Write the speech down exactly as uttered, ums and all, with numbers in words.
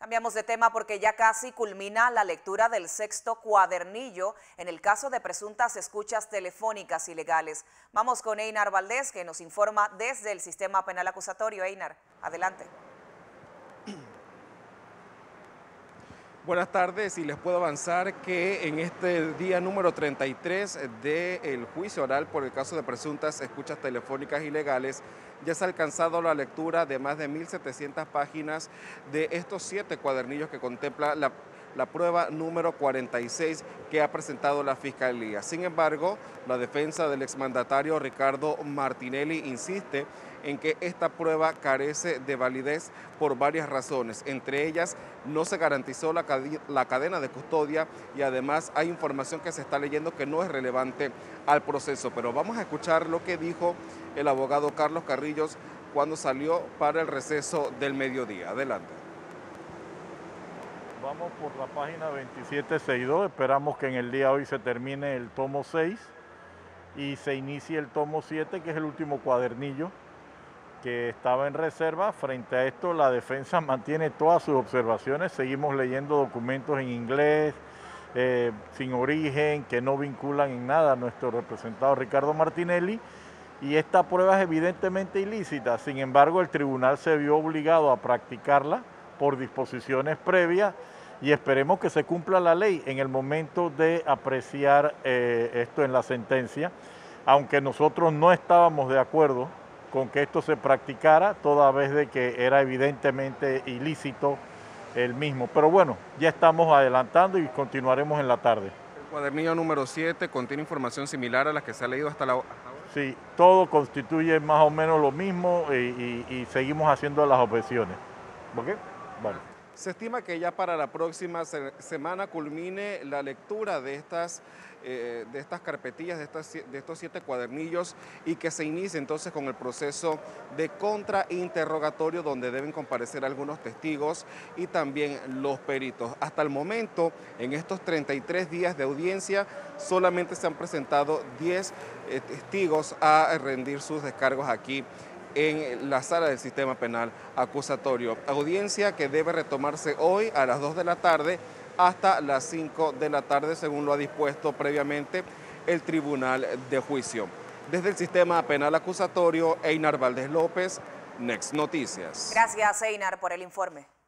Cambiamos de tema porque ya casi culmina la lectura del sexto cuadernillo en el caso de presuntas escuchas telefónicas ilegales. Vamos con Einar Valdés, que nos informa desde el Sistema Penal Acusatorio. Einar, adelante. Buenas tardes, y les puedo avanzar que en este día número treinta y tres del juicio oral por el caso de presuntas escuchas telefónicas ilegales, ya se ha alcanzado la lectura de más de mil setecientas páginas de estos siete cuadernillos que contempla la la prueba número cuarenta y seis que ha presentado la Fiscalía. Sin embargo, la defensa del exmandatario Ricardo Martinelli insiste en que esta prueba carece de validez por varias razones. Entre ellas, no se garantizó la, la cadena de custodia, y además hay información que se está leyendo que no es relevante al proceso. Pero vamos a escuchar lo que dijo el abogado Carlos Carrillos cuando salió para el receso del mediodía. Adelante. Vamos por la página veintisiete sesenta y dos, esperamos que en el día de hoy se termine el tomo seis y se inicie el tomo siete, que es el último cuadernillo que estaba en reserva. Frente a esto, la defensa mantiene todas sus observaciones, seguimos leyendo documentos en inglés, eh, sin origen, que no vinculan en nada a nuestro representado Ricardo Martinelli, y esta prueba es evidentemente ilícita. Sin embargo, el tribunal se vio obligado a practicarla por disposiciones previas, y esperemos que se cumpla la ley en el momento de apreciar eh, esto en la sentencia. Aunque nosotros no estábamos de acuerdo con que esto se practicara, toda vez de que era evidentemente ilícito el mismo. Pero bueno, ya estamos adelantando y continuaremos en la tarde. El cuadernillo número siete contiene información similar a la que se ha leído hasta la hora. Sí, todo constituye más o menos lo mismo, y, y, y seguimos haciendo las objeciones. ¿Por qué? Vale. Se estima que ya para la próxima se semana culmine la lectura de estas, eh, de estas carpetillas, de, estas, de estos siete cuadernillos, y que se inicie entonces con el proceso de contrainterrogatorio, donde deben comparecer algunos testigos y también los peritos. Hasta el momento, en estos treinta y tres días de audiencia, solamente se han presentado diez eh, testigos a rendir sus descargos aquí en la sala del Sistema Penal Acusatorio. Audiencia que debe retomarse hoy a las dos de la tarde hasta las cinco de la tarde, según lo ha dispuesto previamente el Tribunal de Juicio. Desde el Sistema Penal Acusatorio, Einar Valdés López, Nex Noticias. Gracias, Einar, por el informe.